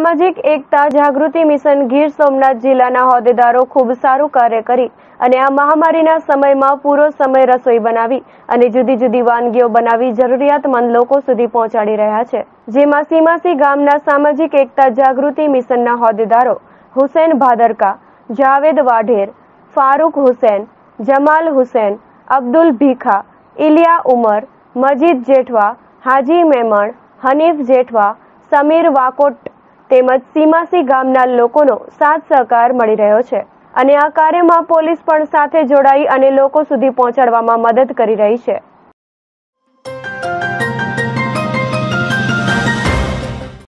સામાજિક એકતા જાગૃતિ મિશન ગીર સોમનાથ જિલ્લાના હોદ્દેદારો ખૂબ સારું કાર્ય કરી અને આ મહામારીના સમયમાં પૂરો સમય રસોઈ બનાવી અને જુદી જુદી વાનગીઓ બનાવી જરૂરિયાતમંદ લોકો સુધી પહોંચાડી રહ્યા છે, જેમાં સીમાસી ગામના સામાજિક એકતા જાગૃતિ મિશનના હોદ્દેદારો हुसेन भादरका, जावेद वाढेर, फारूक हुसेन, जमाल हुसेन, अब्दुल भीखा, इलिया उमर, मजीद जेठवा, हाजी मेमण, हनीफ जेठवा, समीर वाकोट તેમજ સીમાસી ગામના લોકોનો સાથ સહકાર મળી રહ્યો છે અને આ કાર્યમાં પોલીસ પણ સાથે જોડાઈ અને લોકો સુધી પહોંચાડવામાં મદદ કરી રહી છે।